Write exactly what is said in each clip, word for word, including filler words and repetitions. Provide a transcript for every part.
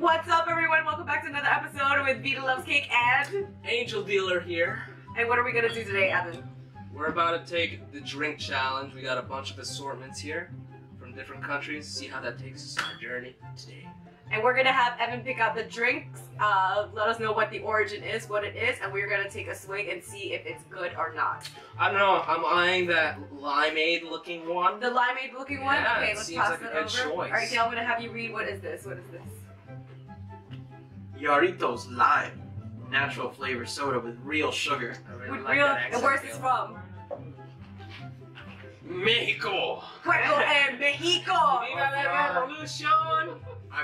What's up, everyone? Welcome back to another episode with Vida Loves Cake and Angel Dealer here. And what are we gonna do today, Evan? We're about to take the drink challenge. We got a bunch of assortments here from different countries. See how that takes us on our journey today. And we're gonna have Evan pick out the drinks, uh, let us know what the origin is, what it is, and we're gonna take a swig and see if it's good or not. I don't know, I'm eyeing that limeade looking one. The limeade looking yeah, one? Okay, let's seems pass like that a good over. Choice. All right, Dale, I'm gonna have you read, what is this, what is this? Jarritos Lime, natural flavor soda with real sugar. I really with like real, that and where's this from? Mexico! Puerto and Mexico! Viva la revolution!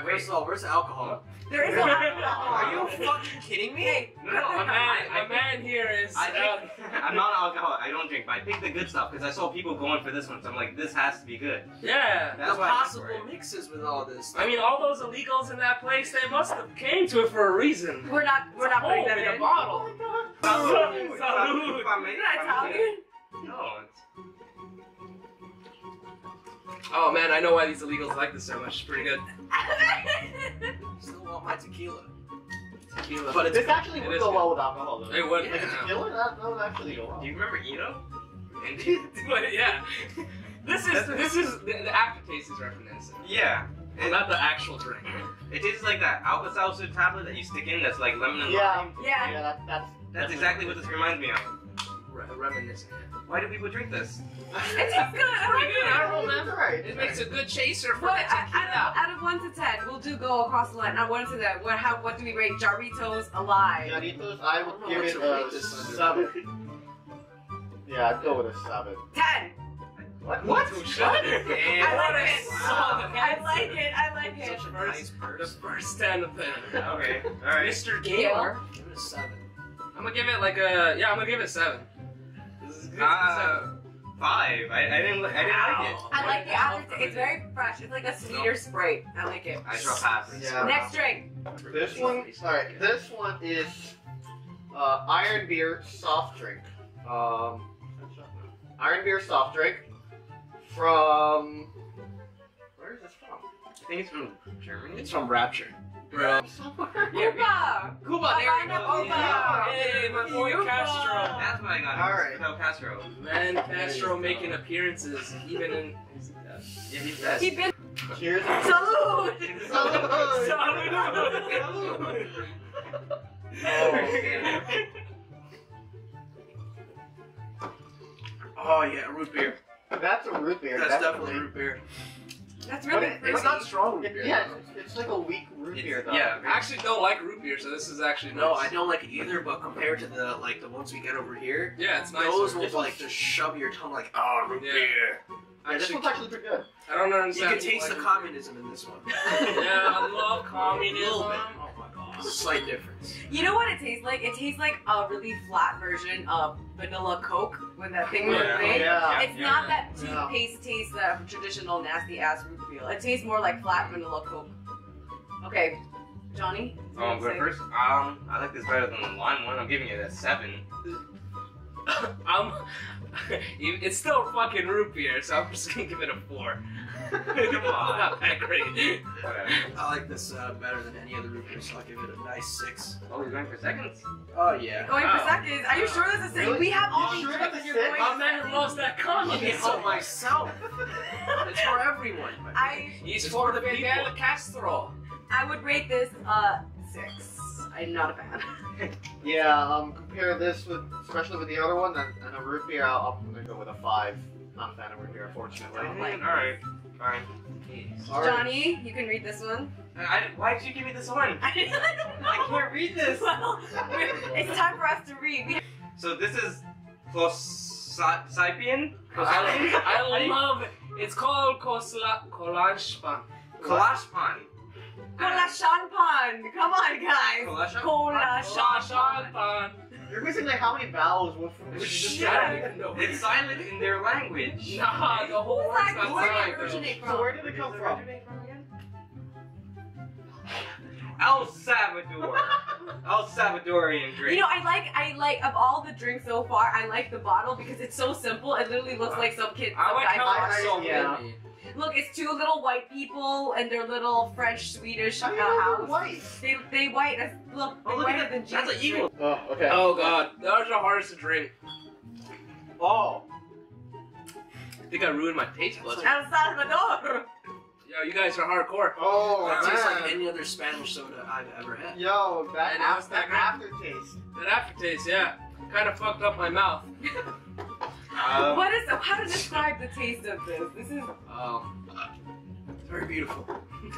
Where's all? Where's the alcohol? There is no alcohol. Are you fucking kidding me? Hey, no, no, a man, a man here is. I drink, I'm not an alcoholic. I don't drink, but I picked the good stuff because I saw people going for this one. So I'm like, this has to be good. Yeah, that's the possible mixes with all this stuff. I mean, all those illegals in that place—they must have came to it for a reason. We're not. We're not putting that in a bottle. Salud, salud. Isn't that Italian? No. It's... Oh man, I know why these illegals like this so much. It's pretty good. Still want my tequila. Tequila. But it's, this actually would go well with alcohol, though. It would. Yeah. Like a tequila, that, that would actually go well. Do you remember Edo? Yeah. This is this is the, the aftertaste is reminiscent. Yeah. Well, it, not the actual drink. It tastes like that Alka-Seltzer tablet that you stick in that's like lemon and yeah. lime. Yeah. Yeah. That, that's that's exactly what this reminds me of. Re reminiscent. Why do people drink this? It tastes good. I like it. I don't remember. It it's makes right. a good chaser for what, the tequila. Out of, out of one to ten, we'll do go across the line. Not one to ten. What, how, what do we rate Jarritos alive? Jarritos, I would I give it a seven. Yeah, I'd go with a seven. Ten. What? What? What? I like it. Wow. I like it. I like it. Such a nice first, first ten of them. Okay. All right. Mister Gamer. Give it a seven. I'm gonna give it like a yeah. I'm gonna give it a seven. Uh, five. I, I didn't. I didn't wow. like it. I like the aftertaste. It's very fresh. It's like a sweeter nope. Sprite. I like it. I shall pass. Yeah. Next drink. This one. All right. This one is uh, Iron Beer soft drink. Um, Iron Beer soft drink from. Where is this from? I think it's from Germany. It's from Rapture. Bro. Cuba! Yeah, Cuba, there we go! Cuba! Yeah. Hey, my boy Cuba. Castro! That's what I got. Alright. No, Castro. Man, Castro making appearances, even in... Is he dead? Yeah, he's dead. He been... Cheers. Salud! Salud! Salud! Salud! Oh. Oh, yeah, root beer. That's a root beer. That's, That's definitely a root beer. That's really it, it's not strong root beer. It, yeah, it's, it's like a weak root beer though. Yeah, I actually don't like root beer, so this is actually nice. No, I don't like it either, but compared to the like the ones we get over here, yeah, it's nice. Those ones like just shove your tongue like, oh, root yeah. beer. Yeah, this one's actually pretty good. I don't understand. You can taste like the communism in this one. Yeah, I love communism. Oh my god. Slight difference. You know what it tastes like? It tastes like a really flat version of vanilla Coke when that thing was yeah, made. Yeah, it's yeah, not yeah. that toothpaste yeah. taste, that traditional nasty ass root beer. It tastes more like flat vanilla Coke. Okay, Johnny? Oh, I'm going first? Um, I like this better than the lime one. I'm giving it a seven. I'm, it's still fucking root beer, so I'm just gonna give it a four. Come on, not that great. I like this uh, better than any other root beer, so I'll give it a nice six. Oh, you're going for seconds? Oh yeah. Going oh. for seconds? Are you sure that's the same? Really? We have all these drinks that you're going. My man loves that communism. It's for myself. It's for everyone. I. He's for the Fidel Castro. I would rate this uh six. I'm not a fan. Yeah, um, compare this with, especially with the other one, and, and a root beer, I'll, I'm gonna go with a five. Not a fan of root beer, unfortunately. All right, all right. Johnny, you can read this one. I, why did you give me this one? I don't know. I can't read this. Well, it's time for us to read. So this is Kola-Champán. I love it. It's called Kola Champán. Kola Champán. Kola Champán! Come on, guys! Kola Champán! Kola Champán! You're missing like how many vowels were from just silent. It's silent in their language. Nah, the whole word's not silent. So where did it come from? El Salvador. El Salvadorian drink. You know, I like, I like, of all the drinks so far, I like the bottle because it's so simple. It literally looks like some kid. I like how it's so many. Look, it's two little white people and their little French Swedish house. They're white. They they white as look. They oh, look at that. That's an evil. Oh, okay. Oh god, those are the hardest to drink. Oh. I think I ruined my taste buds. El Salvador. Yo, you guys are hardcore. Oh, it tastes like any other Spanish soda I've ever had. Yo, that, after, that aftertaste. That aftertaste, yeah. Kind of fucked up my mouth. um, what is? How to describe the taste of this? This is. Um, uh, it's very beautiful.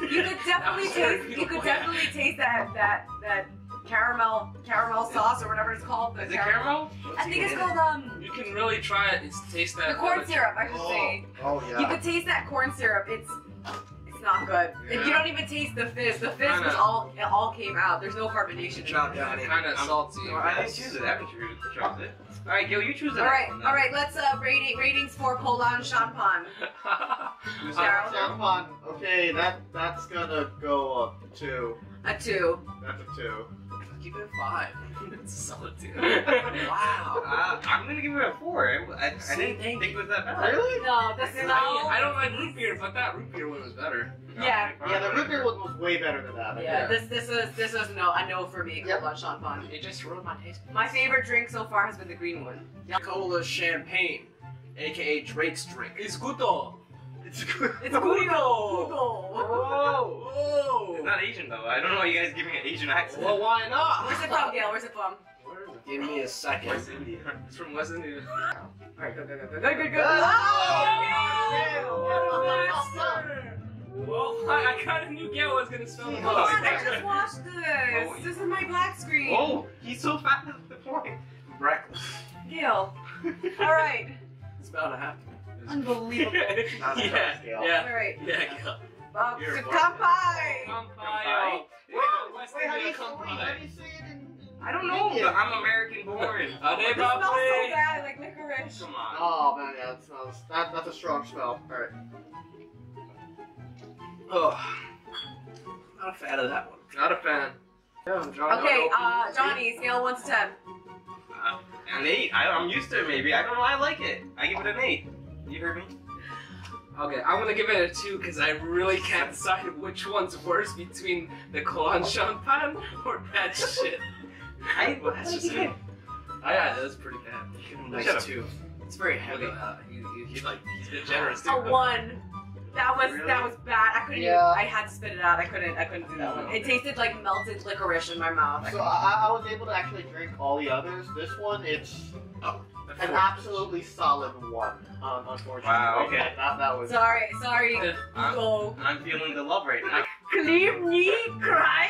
You could definitely taste. You could definitely taste that that that caramel caramel sauce or whatever it's called. The is caramel? It caramel? I think it's called it? um. You can really try it. It's taste that. The corn syrup, I should oh. say. Oh yeah. You could taste that corn syrup. It's. It's not good. Yeah. If you don't even taste the fizz, the fizz was all it all came out. There's no carbonation. Chopped down. Kind of salty. No, I didn't choose it. I haven't chopped it. All right, Gil, you choose it. All right, all right. Let's uh rating ratings for Kola Champán. Champán. Okay, that that's gonna go up to two. A two. That's a two. I'll give it a five. That's a solid two. Wow. Uh, I'm gonna give it a four. I, I, I didn't think it was that bad. Really? No, that's not. I don't like root beer, but that root beer one was better. No, yeah. Yeah, the root beer one was way better than that. I yeah. Guess. This this was this was no a no for me. Yep. Kola Champán. It just ruined my taste. My favorite drink so far has been the green one. Yeah. Kola Champán, aka Drake's drink. It's good though. It's good. It's good. Oh. Oh. It's not Asian though. I don't know why you guys giving an Asian accent. Well, why not? Where's it from, Gail? Where's it from? Give me a second. West India. It's from West India. All right, go, go, go, go, go, go, go. Oh! Well, I, I kind of knew Gail was gonna spell it. Come on, I just watched this. This is my black screen. Oh, he's so fast at the point. Reckless. Gail. All right. It's about to happen. Unbelievable. yeah, yeah. All right. Yeah, go. Um, so kampai! Kampai! Wait, how do you say it in... I don't know, but I'm American born. uh, it smells so bad, like licorice. Come on. Oh, man, yeah, that smells... That, that's a strong smell. All right. Oh, not a fan of that one. Not a fan. Yeah, okay, uh, Johnny, scale one to ten. Uh, an eight. I, I'm used to it, maybe. I don't know, I like it. I give it an eight. You heard me? Okay, I'm gonna give it a two because I really can't decide which one's worse between the Kola Champán or that shit. I, well, that's just it. Oh, yeah, that was pretty bad. Give him like two. It's very heavy. Uh, he, he, he, like, he's been generous too. A one. That was really? That was bad. I couldn't. Yeah. Even, I had to spit it out. I couldn't. I couldn't do that one. It tasted like melted licorice in my mouth. I so I, I was able to actually drink all the others. This one, it's oh, an absolutely solid one. Um, unfortunately. Wow. Okay. I thought that was. Sorry. Sorry. Go. I'm, oh. I'm feeling the love right now. Klebni cry.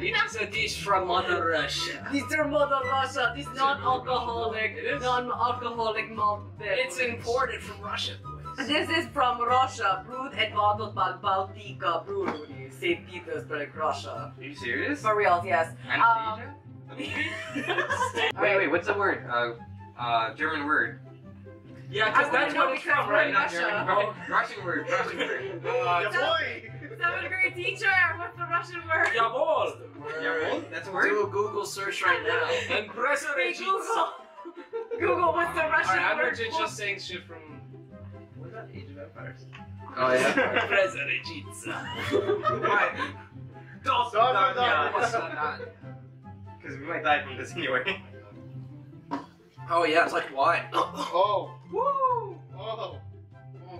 It's a dish from Mother Russia. This is from Mother Russia. This non-alcoholic, non-alcoholic malt beverage. It's imported from Russia. This is from Russia, brewed and bottled by Baltika Brewery, Saint Petersburg, Russia. Are you serious? For real, yes. Um, wait, wait, what's the word? Uh, uh, German word. Yeah, because that's what it's from, right? Not German. Oh, Russian word, Russian word. Uh, yeah, boy! Seventh grade teacher, what's the Russian word? Yabol! Yabol? That's a word? Do a Google search right now. And press a hey, Google! Google, what's the Russian right, word? I'm legit just saying shit from... What about Age of Empires? Oh yeah. Prezerejitsa. Don't stop. Because we might die from this anyway. Oh yeah, it's like wine. Oh. Woo! Oh. Oh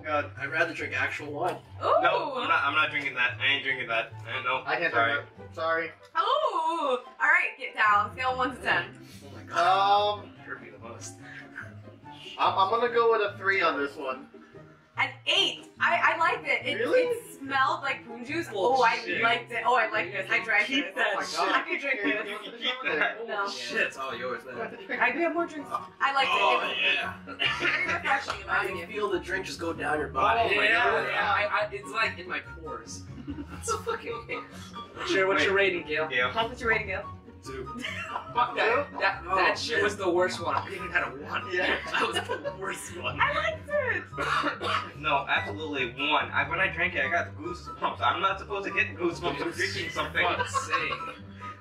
god, I'd rather drink actual wine. Oh. No, I'm not, I'm not drinking that. I ain't drinking that. I know. I can't Sorry. drink it. Sorry. Oh! Alright, get down. Scale one to ten. Oh my god. Um. Hurt me the most. I'm, I'm gonna go with a three on this one. An eight! I, I liked it. It, really? It smelled like prune juice. Oh, oh I liked it. Oh, I like this. I drank keep this. That oh my god. I could drink this. You can keep that. No. Shit, it's all yours then. I do have more drinks. I liked oh, it. Oh, yeah. Very refreshing. I can feel the drink just go down your body. Oh, yeah, yeah. yeah. I, I, it's like in my pores. It's fucking... Sure, what's Wait. your rating, Gail? Yeah. What's your rating, Gail? Two. Fuck that. That, oh, that shit was the worst one. I even had a one. Yeah. That was the worst one. I liked it. No, absolutely one. I, when I drank it, I got goosebumps. I'm not supposed to get goosebumps from drinking something.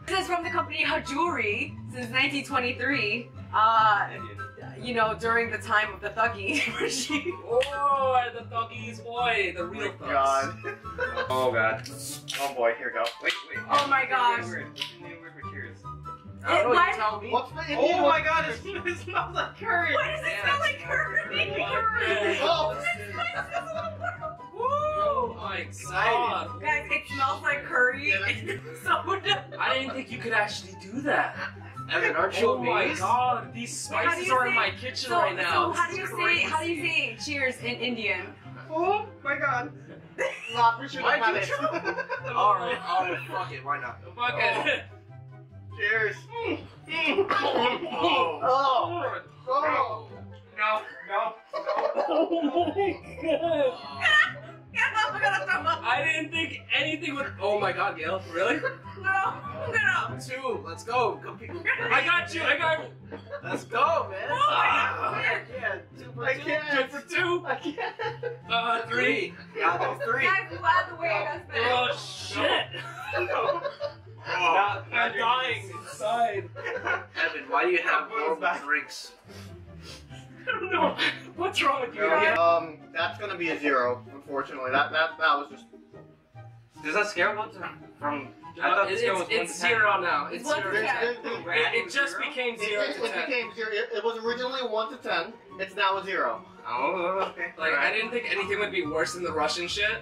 This is from the company Hajuri since nineteen twenty-three. Uh, you know, during the time of the thuggy regime. Oh, the thuggies, boy, the real thugs. God. Oh god. Oh boy, here we go. Wait, wait. Oh my gosh. I don't know, you tell me. What's the Indian? Oh my god, it smells like curry. Why does it yeah. smell like curry? Oh, oh my god. Guys, it smells like curry and soda. I didn't think you could actually do that. Evan, aren't you amazed? Oh my god, these spices are in my kitchen right now. So how do you say, how do you say cheers in Indian? Oh my god. Not for sure. Why'd you try? Alright, alright, fuck it, why not? Fuck it. Cheers. Mm. Mm. Oh. Oh. Oh. No, no, no. Oh my god. I didn't think anything would. Oh my god, Gail. Really? No, no. Two. Let's go. I got you. I got you. Let's go, man. Oh my god. I can't. Two for two. I can't. Two for two. Uh, three. Got yeah, three. Guys, you out of the way. That's bad. Oh shit. No. Oh, no, I'm dying inside. Evan, why do you have more drinks? I don't know. What's wrong with you? Um, that's gonna be a zero, unfortunately. That that that was just. Does that scale one to from? I thought it, it's, it's zero now. It's zero. It, it, it, it just zero? became zero. It, it, to it ten. became zero. It, it was originally one to ten. It's now a zero. Oh, okay. Like right. I didn't think anything would be worse than the Russian shit.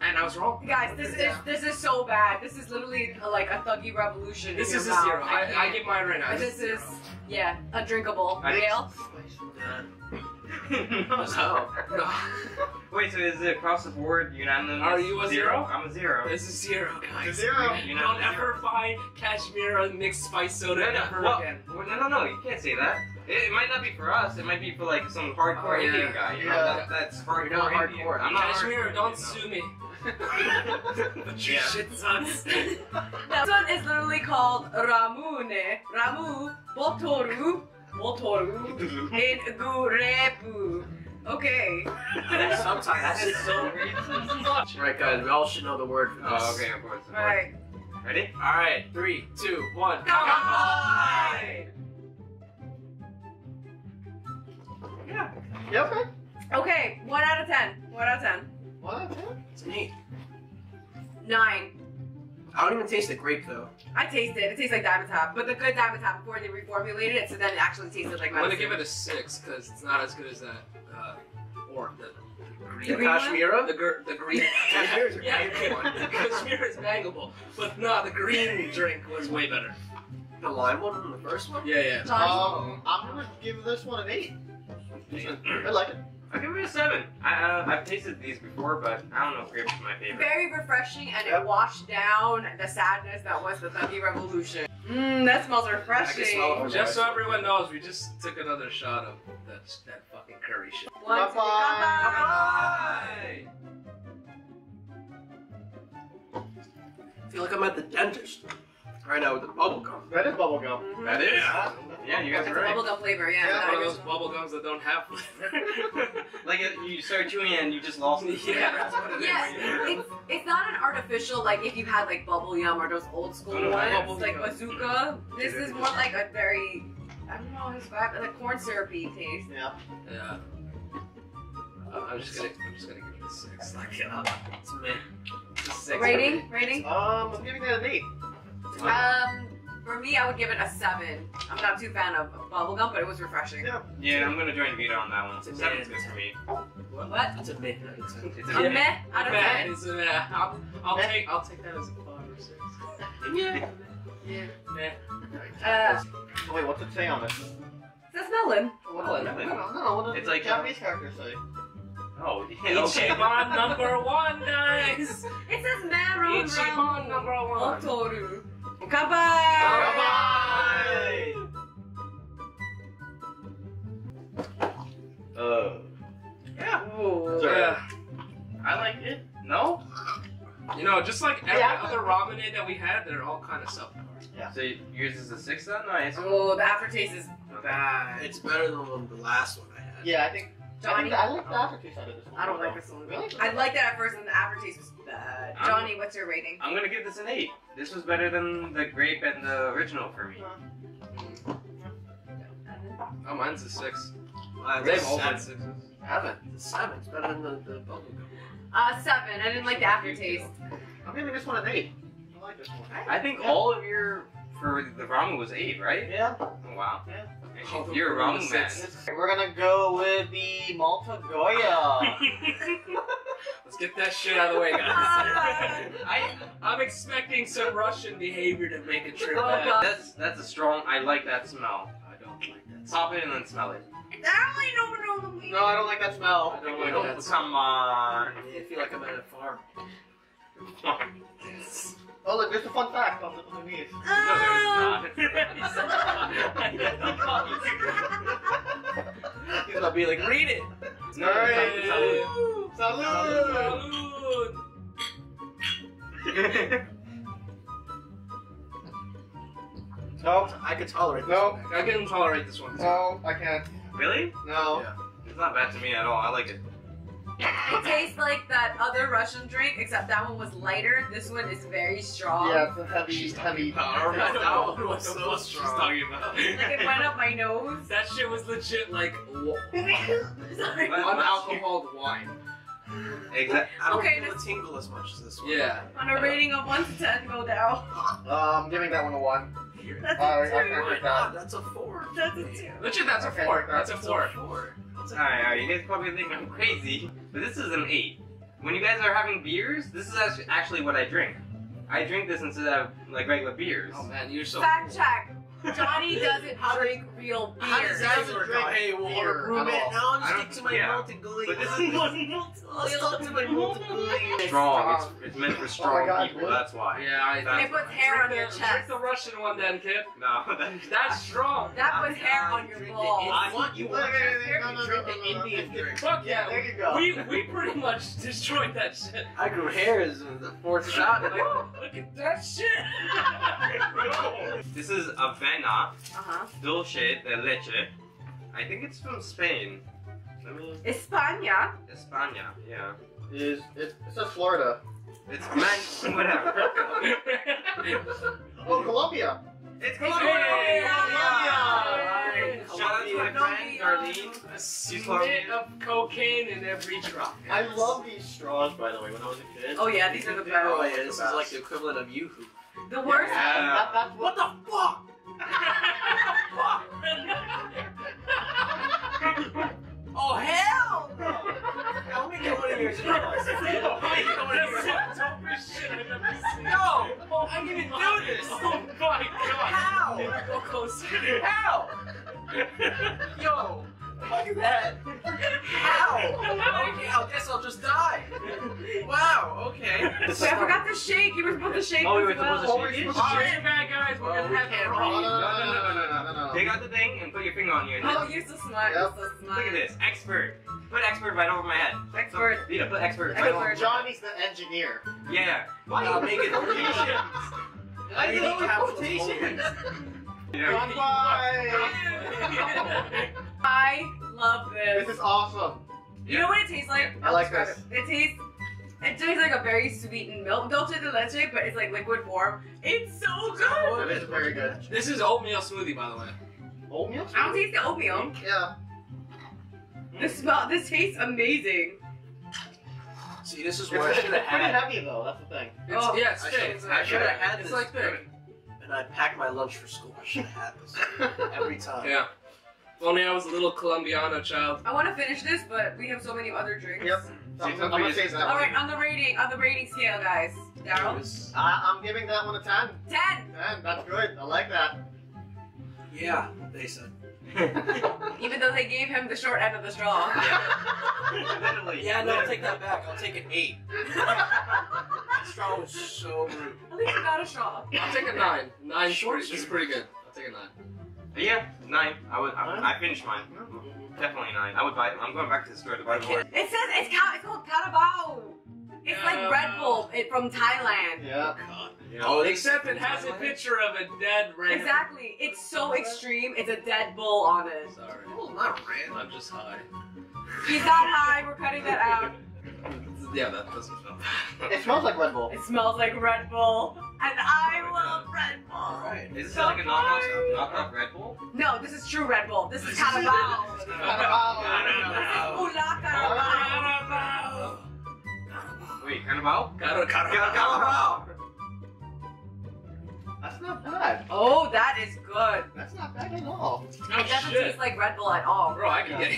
And I was wrong. Guys, this is yeah. this is so bad. This is literally a, like a thuggy revolution. This is a mouth. zero. I, I, I give mine right now. This, this is, is yeah, undrinkable. Gail? No. So, no. Wait, so is it across the board unanimous? Are you a zero? zero? I'm a zero. This is zero, guys. It's a zero. You don't ever zero. buy cashmere mixed spice soda no, no, ever well, again. Well, no, no, no. You can't say that. It, it might not be for us. It might be for like some hardcore oh, yeah. Indian guy. You yeah. know, that, that's hardcore. Not hardcore. I'm not cashmere. Hardcore, don't you know. sue me. The yeah. shit sucks. This one is literally called Ramune. Ramu Botoru. Motoru in Gurebu. Okay. Sometimes that is so weird. Alright guys, we all should know the word for this. Oh, okay, of course. Alright. Ready? Alright, three, two, one. Come on! Yeah. Yeah, okay. Okay, one out of ten. One out of ten. One out of ten? It's neat. Nine. I don't even taste the grape though. I taste it. It tastes like Diamond Top, but the good Diamond Top before they reformulated it, so then it actually tasted like. I'm medicine. gonna give it a six because it's not as good as that. Uh, or the, the green, the green cashmere. The, gr the green cashmere is a yeah, great one. The cashmere is bangable, but no, the green drink was way better. The lime one from the first one. Yeah, yeah. Um, I'm gonna give this one an eight. I like it. I give it a seven. I, uh, I've tasted these before, but I don't know if grape is my favorite. Very refreshing, and yep. it washed down the sadness that was the thuggy revolution. Mmm, that smells refreshing. I can smell it. Just so everyone knows, we just took another shot of that, that fucking curry shit. One, bye, two, bye. Bye. I feel like I'm at the dentist right now with the bubble gum. That is bubble gum. Mm-hmm. That is. Yeah. Yeah, you guys it's are right. Bubblegum flavor, yeah. yeah. One of those bubblegums that don't have flavor. Like, it, you start chewing it and you just lost the flavor. Yeah. Yes, yeah. It's, it's not an artificial, like, if you had, like, bubblegum or those old school no, no, ones, like bazooka. This is more like a very, I don't know, it's like a corn syrupy taste. Yeah. Yeah. Uh, I'm just gonna, I'm just gonna give it a six. Like, uh, it's me. It's a six. Rating? Rating? Um, I'm giving that an eight. Um... For me, I would give it a seven. I'm not too fan of bubblegum, but it was refreshing. Yeah, yeah I'm going to join Vida on that one. Seven's good for me. What? what? It's a meh. It's a, it's a, a meh out of ten. It's a meh. I'll, I'll, take, I'll take that as a five or six. Yeah. Yeah. Meh. Yeah. Uh, oh, wait, what's it say on it? It says melon. What oh, melon? I don't know. What does the like Japanese a, characters say? Oh, yeah, okay. Ichiban number one, guys! It says maroon. Ichiban number one. Otoru. Goodbye! Goodbye! Oh. Yeah. Ooh, yeah. I like it. No? You know, just like every yeah. other ramen that we had, they're all kind of subpar. Yeah. So yours is a six then? Nice. Oh, the aftertaste is bad. It's better than the last one I had. Yeah, I think. Johnny, I, I like the aftertaste out of this one. I don't like this one. Really? I liked that at first, and the aftertaste was bad. I'm, Johnny, what's your rating? I'm gonna give this an eight. This was better than the grape and the original for me. Uh, yeah. Oh, mine's a six. Uh, they have sixes. Seven. It's seven. It's better than the, the bubblegum. Uh, seven. I didn't like the aftertaste. I'm giving this one an eight. I like this one. I think yeah. all of your, for the ramen was eight, right? Yeah. Oh, wow. Yeah. Oh, you're a ramen man. We're gonna go with the Malta Goya. Let's get that shit out of the way, guys. I, I'm expecting some Russian behavior to make a trip. Oh, that's that's a strong. I like that smell. I don't like that. Pop it and then smell it. I don't like no, no, no, I don't like that smell. I don't like that. Come on. I feel like I'm at a farm. Oh look, there's a fun fact on the on the news. Oh. No, there's not. He's about to be like, read it. No, salud. Salud. Salud. No, I can tolerate this no. one. No, I can tolerate this one. Too. No, I can't. Really? No. Yeah. It's not bad to me at all. I like it. It tastes like that other Russian drink, except that one was lighter. This one is very strong. Yeah, it's a heavy, she's heavy. Power. I don't know what it was so strong. She's talking about. Like it went up my nose. That shit was legit like unalcoholed wine. Exactly. I don't okay, feel the tingle as much as this one. Yeah. On a rating of one to ten, go down. Uh, I'm giving that one a one. That's uh, a two. That. God, that's a four. That's a two. Legit, that's okay, a four. That's, that's a four. four. Alright, alright, you guys probably think I'm crazy, but this is an eight. When you guys are having beers, this is actually what I drink. I drink this instead of like regular beers. Oh man, you're so Fact cool. check. Johnny doesn't drink real beer. How does that work out? Hey, water. Now I'm just getting to my yeah. Malta Goya. But this is Let's to my Malta Goya. Strong. It's, it's meant for strong oh God, people, what? That's why. Yeah, I that's It puts hair on your chest. Drink the Russian one then, kid. No, that, that's strong. That puts hair on your balls. I want you want to drink the Indian drink. Fuck yeah, there you go. We, we pretty much destroyed that shit. I grew hairs in the fourth shot. Look at that shit. This is a Avena, uh-huh. Dulce de leche. I think it's from Spain. Let me... España. España, yeah. It is, it, it's a Florida. It's meant, whatever. Oh, Colombia. It's Colombia. Hey, Colombia. Colombia. Shout out to my friend Darlene. A spit of cocaine in every drop. I love these straws, by the way. When I was a kid. Oh yeah, these, these are the best. Oh yeah, this is like the equivalent of Yoo-hoo. The worst. Yeah. That, that, what the fuck? Oh hell! Let me get one of your straws. Let me get one of your straws. That's the toughest shit I've ever seen. No! Oh, I didn't do this! Oh my god! How? Here, go closer. How? Yo! Look at that! How? Okay, I guess I'll just die! Wow, okay. Wait, I forgot to shake! You were supposed to shake. Oh, we were supposed to shake. We're bad guys, we're gonna have it wrong. No, no, no, no, no, no, no. Take out the thing and put your finger on you. Oh, you're so smart, you're so smart. Look at this, expert. Put expert right over my head. Expert. Vida, put expert right over my head. Johnny's the engineer. Yeah. Why are you making quotations? I didn't have quotations. Goodbye! I love this. This is awesome. You yeah. know what it tastes like? I like this. It. it tastes it tastes like a very sweetened milk dulce de leche, but it's like liquid form. It's so good! Oh, it is very good. This is oatmeal smoothie, by the way. Oatmeal smoothie? I don't taste the oatmeal. Yeah. This smell this tastes amazing. See, this is where it's I should have had it. It's pretty heavy though, that's the thing. It's, oh, yeah, it's thick. I should have had this. It's like thick. And I packed my lunch for school. I should have had this every time. Yeah. If only I was a little Colombiano child. I want to finish this, but we have so many other drinks. Yep. Alright, on the rating, on the rating scale, guys. Daryl? Yes. Uh, I'm giving that one a ten. ten! ten, that's good. I like that. Yeah, they said. Even though they gave him the short end of the straw. Yeah, literally. Yeah, no, I'll take that back. I'll take an eight. That straw was so rude. At least I got a straw. I'll take a nine. nine short is pretty good. I'll take a nine. Yeah, nine. I would. I, I finished mine. Definitely nine. I would buy it. I'm going back to the store to buy more. It says it's, it's called Carabao. It's yeah. like Red Bull it, from Thailand. Yeah. God. Yeah. Oh, except it has Thailand? a picture of a dead ram. Exactly. It's so extreme. It's a dead bull on it. Sorry. Well, not ram. I'm just high. He's not high. We're cutting that out. Yeah, that doesn't smell. It smells like Red Bull. It smells like Red Bull. and I love Red Bull. All right. Is this so like a knockoff, knockoff Red Bull? No, this is true Red Bull. This, this is Carabao. This is Ula Carabao. Wait, Carabao? Carabao. That's not bad. Oh, that is good. That's not bad at all. No, it doesn't shit. taste like Red Bull at all. Bro, I can get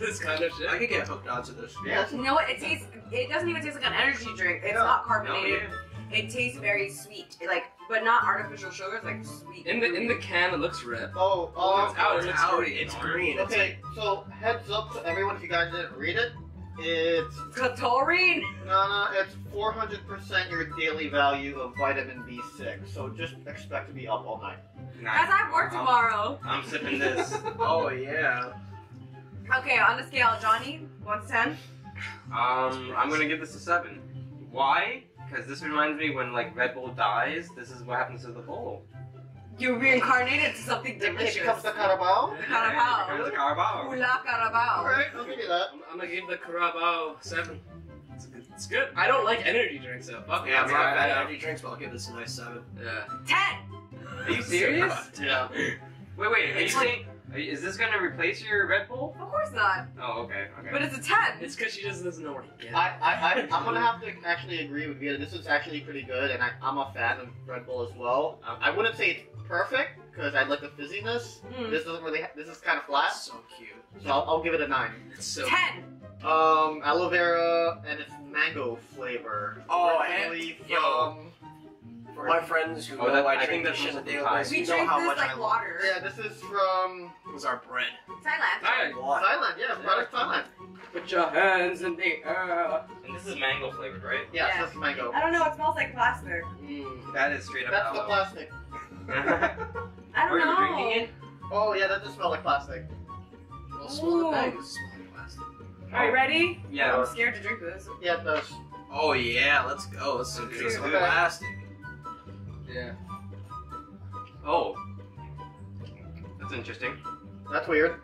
this kind of shit. I can get hooked onto this shit. Yeah. You know what? It tastes. It doesn't even taste like an energy drink. It's no. not carbonated. No, yeah. It tastes very sweet, it, like, but not artificial sugar. It's like sweet. In the in the can, it looks red. Oh, oh, it's out. It's, it's out. Green. It's green. Okay, it's like... so heads up to everyone if you guys didn't read it. It's taurine. No, no, it's four hundred percent your daily value of vitamin B six. So just expect to be up all night. Nice. As I work tomorrow. I'm, I'm sipping this. Oh yeah. Okay, on the scale, Johnny, one to ten. Um, I'm gonna give this a seven. Why? Because this reminds me when like Red Bull dies, this is what happens to the bowl. You reincarnate it to something different. It becomes the Carabao? The Carabao. It becomes the Carabao. Ula Carabao. Alright, I'll give you that. I'm, I'm gonna give the Carabao seven. It's, it's good. I don't like energy drinks though. Fuck yeah, I mean, I bad energy drinks, but I'll give this a nice seven. Yeah. ten! Are you serious? Yeah. Wait, wait, are you saying, is this gonna replace your Red Bull? Of course not. Oh, okay, okay. But it's a ten. It's because she just doesn't know where to get it. I, I, I, I'm gonna have to actually agree with Vida. This is actually pretty good, and I, I'm a fan of Red Bull as well. Um, I wouldn't say it's perfect because I like the fizziness. Mm. This doesn't really. Ha this is kind of flat. It's so cute. So I'll, I'll give it a nine. It's so ten. Cute. Um, aloe vera and it's mango flavor. Oh, really and from yo, my friends who oh, know I, I drink this on a daily basis. We drink this much like water. Yeah, this is from. It was our bread. Thailand. Thailand. Thailand. Yeah, product yeah. Thailand. Put your hands in the air. And this is mango flavored, right? Yeah, yeah. So this is mango. I don't know. It smells like plastic. Mm, that is straight up. That's aloe. The plastic. I don't know. Drinking it? Oh yeah, that just smelled like plastic. We'll smell the bag. It smells like plastic. All right, ready? Yeah. I'm scared to drink this. Yeah, it does. Oh yeah, let's go. Let's do this. Okay. Plastic. Yeah. Oh. That's interesting. That's weird.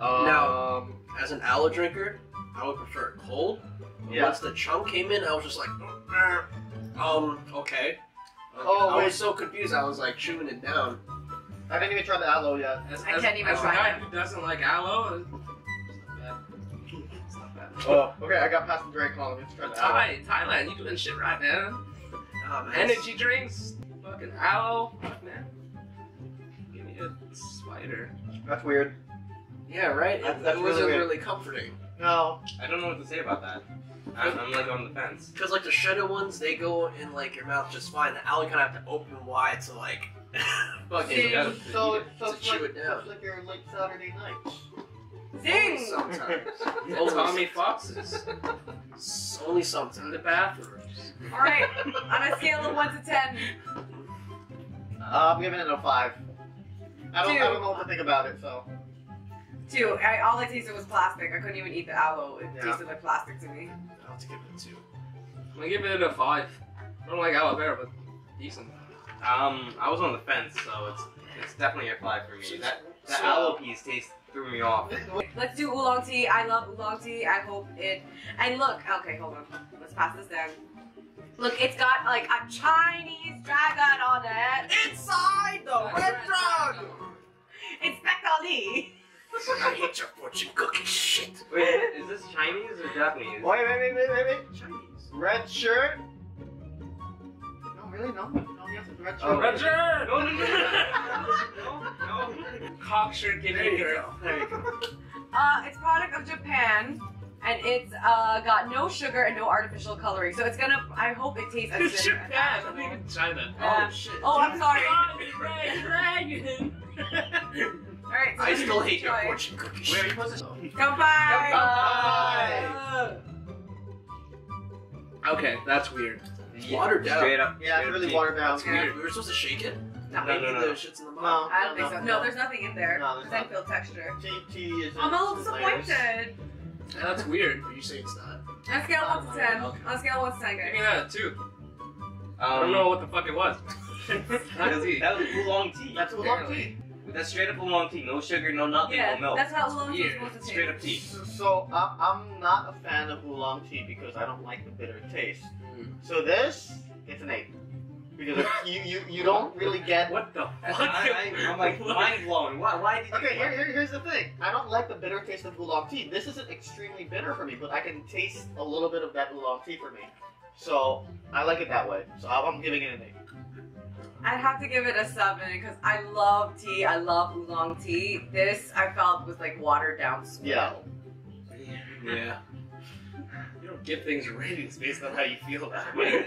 Um, now, as an aloe drinker, I would prefer it cold. Yeah. Once the chunk came in, I was just like, um, okay. Like, oh, I wait. was so confused. I was like chewing it down. I didn't even try the aloe yet. As, I as, can't even as try. As a guy it. who doesn't like aloe, it's not bad. It's not bad. Oh, okay. I got past the drink column. Let's try the Thai, aloe. Thailand, you doing shit right now? Oh, man. Energy drinks, fucking aloe, fuck man. Give me a spider. That's weird. Yeah, right. That's, it that's it wasn't really, really comforting. No. I don't know what to say about that. I'm, I'm like on the fence. Because like the shadow ones, they go in like your mouth just fine. The aloe kind of have to open wide to like fucking so, so, it, so to it's chew like, it down. It's like your late Saturday nights. Zing! Only sometimes. Only Tommy Foxes. Only sometimes. In the bathrooms. All right. On a scale of one to ten. Uh, I'm giving it a five. I don't, I don't know what to think about it, so. Two. I, all I tasted was plastic. I couldn't even eat the aloe. It yeah. tasted like plastic to me. I'll have to give it a two. I'm gonna give it a five. I don't like aloe vera, but decent. Um, I was on the fence, so it's it's definitely a five for me. That that so, aloe piece taste threw me off. Let's do oolong tea. I love oolong tea. I hope it. And look. Okay, hold on. Let's pass this down. Look, it's got like a Chinese dragon on it. Inside the red dragon. It's Pecali. I hate your fortune cookie shit. Wait, is this Chinese or Japanese? Wait, wait, wait, wait, wait, wait. Chinese. Red shirt? No, really? No. No, you have to red shirt. Oh, red shirt! No, no, no, no. No, no. Cock shirt, give me girl. There you go. Uh, it's product of Japan, and it's uh, got no sugar and no artificial coloring. So it's gonna, I hope it tastes as it's Japan, as I mean China. Uh, oh, shit. Oh, I'm sorry. Red dragon! Alright, so I still hate your fortune cookie. Where are you supposed to go? Goodbye! Goodbye! Okay, that's weird. It's watered down. Straight up. Yeah, it's really watered down. That's weird. We were supposed to shake it? No, no, no. The shit's in the bottom. No, I don't think so. No, there's nothing in there. No, there's I feel texture. I'm a little disappointed. Yeah, that's weird. You say it's not. On scale one to ten. On scale one to ten, guys. Give me that, too. I don't know what the fuck it was. That was oolong tea. That's oolong tea. That's straight up oolong tea. No sugar, no nothing, yeah, no milk. That's how oolong tea is supposed to taste. Straight up tea. So, so I, I'm not a fan of oolong tea because I don't like the bitter taste. Mm. So this, it's an eight. Because you, you, you don't really get... What the fuck? I, I, I'm like mind blown. Why, why did you... Okay, here, here, here's the thing. I don't like the bitter taste of oolong tea. This isn't extremely bitter for me, but I can taste a little bit of that oolong tea for me. So, I like it that way. So, I'm giving it an eight. I'd have to give it a seven because I love tea. I love oolong tea. This, I felt, was like watered down swirl. Yeah. Yeah. You don't give things ratings based on how you feel about it.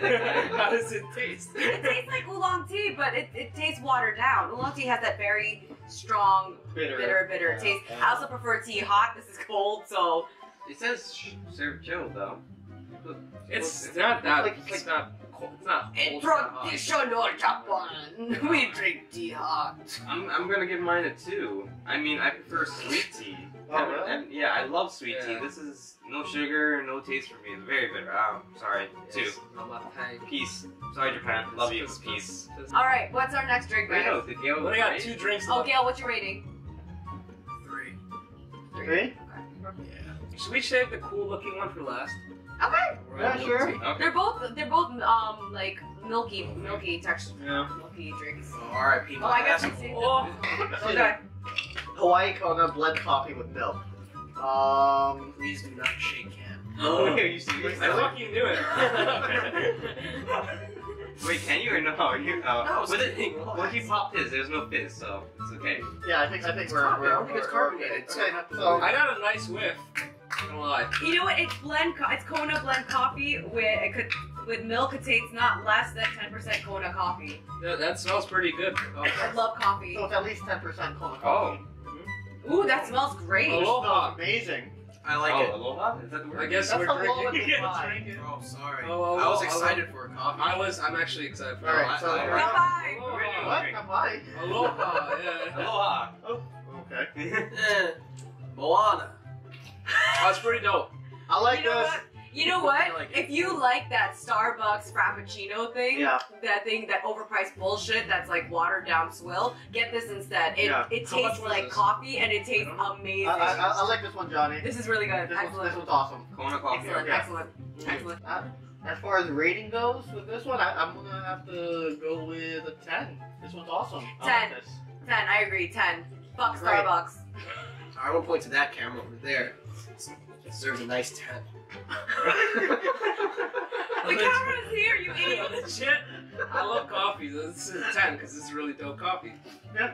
How does it taste? It tastes like oolong tea, but it, it tastes watered down. Oolong tea has that very strong, bitter, bitter, bitter yeah, taste. Yeah. I also prefer tea hot. This is cold, so... It says serve chilled, though. It's, it's not that... It's, like, it's like, not... It's not cold, traditional Japan. We drink tea hot. I'm, I'm gonna give mine a two. I mean, I prefer sweet tea. Oh, and, really? and, yeah, I love sweet yeah. tea. This is no sugar, no taste for me. It's very bitter. Oh, sorry. Yes. Two. Peace. Sorry, Japan. Love you. Peace. All right, what's our next drink, guys? I know. Did Gail? I got two drinks. Oh, Gail, what's your rating? Three. Three. Three? Yeah. Should we save the cool-looking one for last? Okay. Yeah, sure. Okay. They're both they're both um like milky milky texture. Yeah. Milky drinks. Oh, all right, people. Oh, I guess we see. Oh. Okay. Hawaii Kona blend coffee with milk. Um. Please do not shake hand. Oh, wait, are you serious? I thought you knew it. Wait, can you or no? You, uh, no it, well, he popped his. There's no fizz, so it's okay. Yeah, I think I think it's we're carbonated. I don't think it's carbonated. It's okay. So I got a nice whiff. You know what? It's blend. Co it's Kona blend coffee with it could, with milk. It tastes not less than ten percent Kona coffee. Yeah, that smells pretty good. I love coffee. So it's at least ten percent Kona coffee. Oh. Mm-hmm. Ooh, that smells great. Aloha, amazing. I like oh, it. Aloha? Is that the word? I guess That's we're drinking. Drink oh, sorry. Oh, oh, I was excited oh, for a coffee. I was. I'm actually excited for. All right. So Kampai. What? Kampai. Aloha. Yeah. Aloha. Oh. Okay. Moana. That's pretty dope. I like you know this. What? You know what? Like if you like that Starbucks Frappuccino thing, yeah. that thing, that overpriced bullshit that's like watered down swill, get this instead. It, yeah. it tastes like this? coffee and it tastes amazing. I, I, I like this one, Johnny. This is really good. This, excellent. One's, this one's awesome. Kona coffee. Excellent, yeah. excellent, yeah. excellent. Uh, as far as rating goes with this one, I, I'm going to have to go with a ten. This one's awesome. ten. I like this. ten, I agree. ten. Fuck Great. Starbucks. I will point to that camera over there. It deserves a nice ten. The camera's here, you idiot! Shit! I love coffee, so this is a ten because it's really dope coffee. Yeah.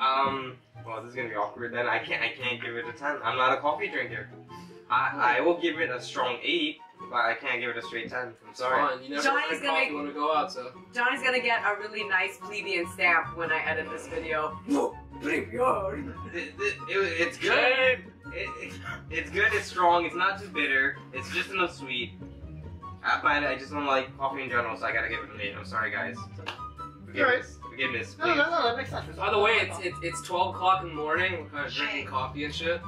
Um. Well, this is gonna be awkward then. I can't. I can't give it a ten. I'm not a coffee drinker. I I will give it a strong eight, but I can't give it a straight ten. I'm sorry. Come on, you never Johnny's gonna coffee when we go out, so. Johnny's gonna get a really nice plebeian stamp when I edit this video. It, it, it's good. It, it, it's good. It's strong. It's not too bitter. It's just enough sweet. I find it. I just don't like coffee in general, so I gotta give it an eight. I'm sorry, guys. Forgiveness. Right. Forgiveness. No, no, no, no, that makes sense. By the way, it's it's, it's twelve o'clock in the morning. We're kind of drinking coffee and shit.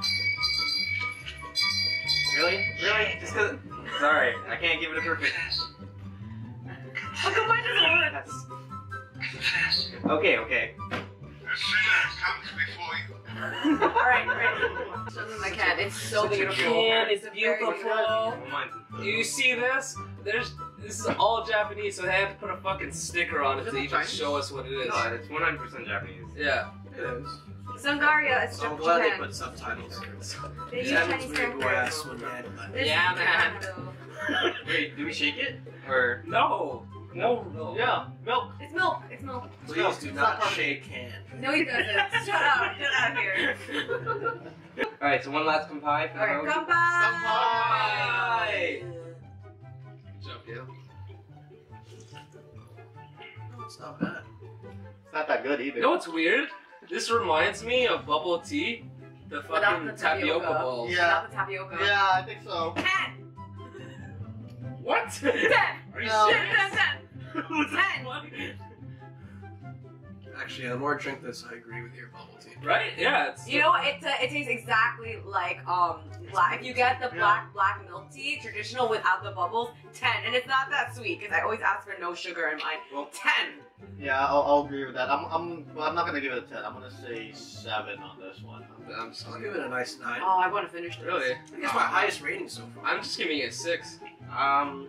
Really? Really? Just cause? Sorry, I can't give it a perfect. Look at mine doesn't work. Okay. Okay. Sinners comes before you. Alright, great. Show them the cat. It's so beautiful. It's beautiful. Do you see this? There's this is all Japanese, so they have to put a fucking sticker on it to even show us what it is. No, it's one hundred percent Japanese. Yeah. It is. Sangaria is Japan. I'm glad they put subtitles. They use Chinese characters. Yeah, man. Wait, do we shake it? Or no. No, no. Yeah, milk. It's milk. It's milk. Please milk. do not, not shake hands. No, he doesn't. Shut up. Get out of here. All right, so one last kampai. All right, kampai. Kampai. Good job, Gail. It's not bad. It's not that good either. You know what's weird? This reminds me of bubble tea. The fucking the tapioca. tapioca balls. Yeah. Without the tapioca. Yeah, I think so. Ten. What? Ten. Are you no. serious? Ten. Ten. I Actually, yeah, the more I drink this, I agree with your bubble tea. Right? Yeah. It's you know, it, uh, it tastes exactly like um black. If you get the black yeah. black milk tea, traditional without the bubbles, ten. And it's not that sweet because I always ask for no sugar in mine. Well, ten. Yeah, I'll, I'll agree with that. I'm, I'm, well, I'm not gonna give it a ten. I'm gonna say seven on this one. I'm so I'll give it a nice nine. Oh, I want to finish this. Really? I think it's my highest rating so far. I'm just giving it a six. Um,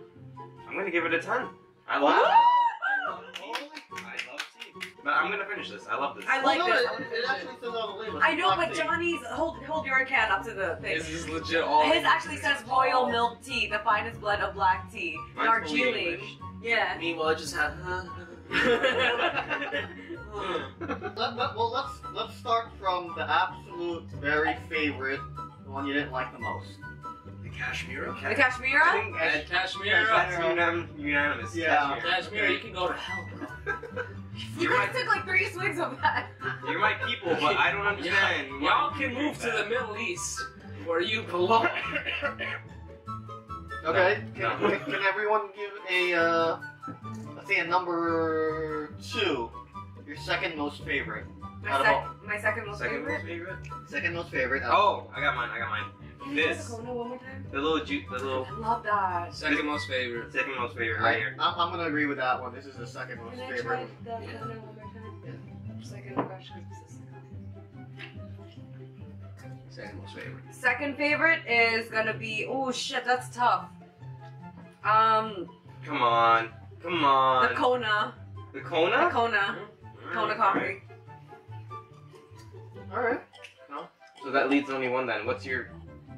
I'm gonna give it a ten. I love it. I love tea. I love tea. But I'm gonna finish this. I love this. I like well, no, this. It, it, it actually says on the label. I know, but tea. Johnny's hold hold your can up to the thing. This is legit all. His actually says Royal Milk Tea, the finest blend of black tea, Darjeeling. Yeah. Meanwhile, I just had. Huh, huh. Let, let, well, let's let's start from the absolute very favorite, the one you didn't like the most. The Cashmere. The Cashmere. I think uh, Cashmere. That's unanim unanimous. Yeah. Cashmere. Cashmere, you can go to hell, bro. You guys took like three swigs of that. You're my people, but I don't understand. Y'all can move to the Middle East, where you belong. Okay. No, no. Can, can everyone give a? Uh, Let's see, at number two, your second most favorite. My, sec my second most second favorite? Most favorite? Second most favorite. Oh, I got mine, I got mine. Can this. You one more time? The little juice, the little. I love that. Second this, most favorite. Second most favorite right I, here. I'm, I'm gonna agree with that one. This is the second most Can favorite. I try the yeah. one more time? Yeah. Second question. Second most favorite. Second favorite is gonna be. Oh shit, that's tough. Um. Come on. Come on. The Kona. The Kona? The Kona. Mm-hmm. Kona coffee. Alright. No. So that leaves only one then. What's your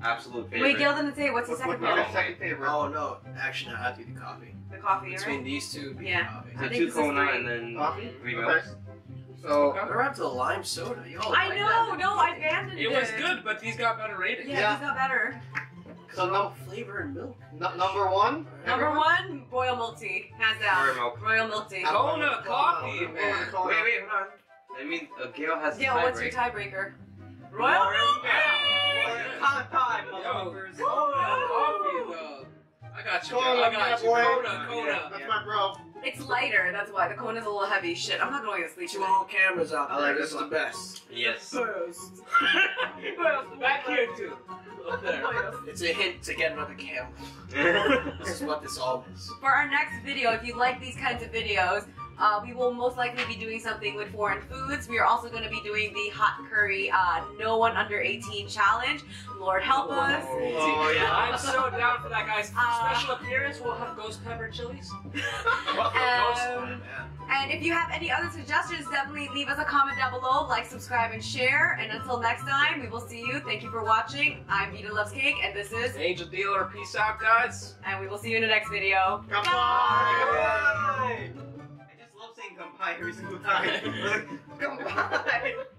absolute favorite? Wait, Gil didn't say what's your second favorite? second favorite? Oh no, actually no, I'd do the coffee. The coffee, right? Between these two, yeah. coffee. So I think two Kona and then coffee? Three milks. Okay. So, they're up to lime soda. Y'all I like know, that. no, I abandoned it. It was good, but these got better ratings. Yeah, yeah. these got better. So no flavor and milk. No, number one. Number one, Royal Milk Tea, hands down. Royal Milk. Royal Milk Tea. Kona coffee, man. man. Wait, wait, hold on. I mean, uh, Gail has. Gail, what's break. your tiebreaker? Royal, Royal Milk Tea. Hot time, motherfuckers. Kona coffee, though. I got you. Kona, I got you. Kona, Kona. That's my bro. It's lighter, that's why. The Kona's a little heavy. Shit, I'm not going to sleep. Two whole cameras out there. I like this one. The best. Yes. First. Back here too. There. It's a hint to get another camera. This is what this all is. For our next video, if you like these kinds of videos, uh, we will most likely be doing something with foreign foods. We are also going to be doing the hot curry uh, no one under eighteen challenge. Lord help oh, us. Oh, oh yeah, I'm so down for that, guys. Uh, Special appearance, we'll have ghost pepper chilies. um, and if you have any other suggestions, definitely leave us a comment down below. Like, subscribe, and share. And until next time, we will see you. Thank you for watching. I'm Vida Loves Cake, and this is Angel Dealer. Peace out, guys. And we will see you in the next video. Come Bye. on. Bye. Every single time. Come on!